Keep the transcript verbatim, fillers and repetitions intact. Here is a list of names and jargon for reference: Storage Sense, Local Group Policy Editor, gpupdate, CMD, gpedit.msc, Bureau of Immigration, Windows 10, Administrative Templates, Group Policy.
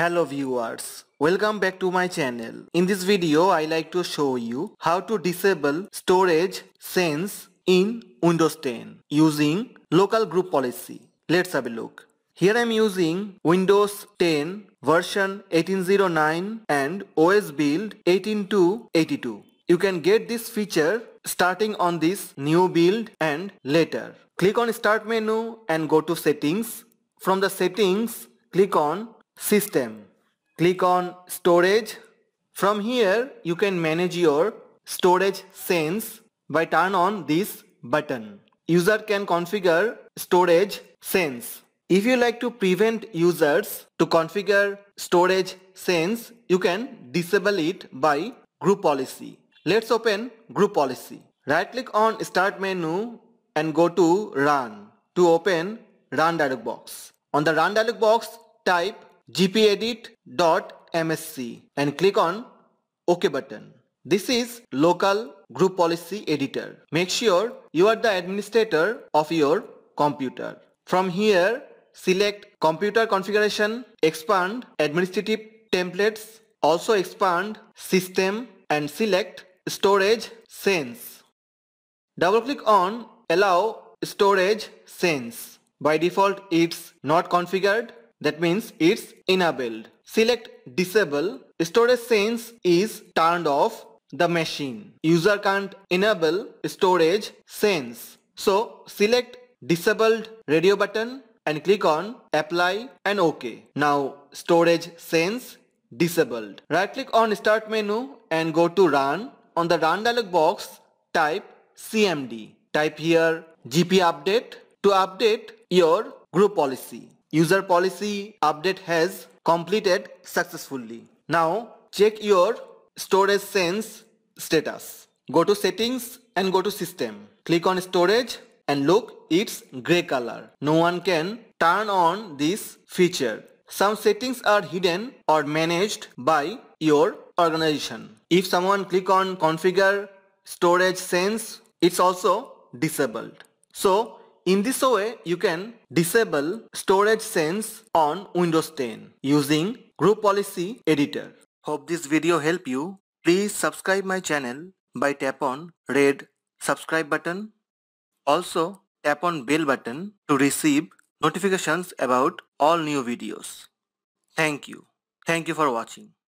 Hello viewers, welcome back to my channel. In this video I like to show you how to disable Storage Sense in Windows ten using Local Group Policy. Let's have a look. Here I am using Windows ten version eighteen oh nine and O S build eighteen two eighty-two. You can get this feature starting on this new build and later. Click on Start menu and go to Settings. From the Settings, click on System. Click on Storage. From here, you can manage your Storage Sense by turn on this button. User can configure Storage Sense. If you like to prevent users to configure Storage Sense, you can disable it by Group Policy. Let's open Group Policy. Right click on Start menu and go to Run to open Run dialog box. On the Run dialog box, type g p edit dot m s c and click on OK button. This is Local Group Policy Editor. Make sure you are the administrator of your computer. From here, select Computer Configuration, expand Administrative Templates, also expand System and select Storage Sense. Double click on Allow Storage Sense. By default it's not configured, that means it's enabled. Select Disable. Storage Sense is turned off the machine. User can't enable Storage Sense. So select Disabled radio button and click on Apply and OK. Now Storage Sense disabled. Right click on Start menu and go to Run. On the Run dialog box, type C M D. Type here g p update to update your group policy. User policy update has completed successfully. Now check your Storage Sense status. Go to Settings and go to System. Click on Storage and look, it's grey color. No one can turn on this feature. Some settings are hidden or managed by your organization. If someone click on Configure Storage Sense, it's also disabled. So in this way you can disable Storage Sense on Windows ten using Group Policy Editor. Hope this video helped you. Please subscribe my channel by tap on red subscribe button. Also tap on bell button to receive notifications about all new videos. Thank you. Thank you for watching.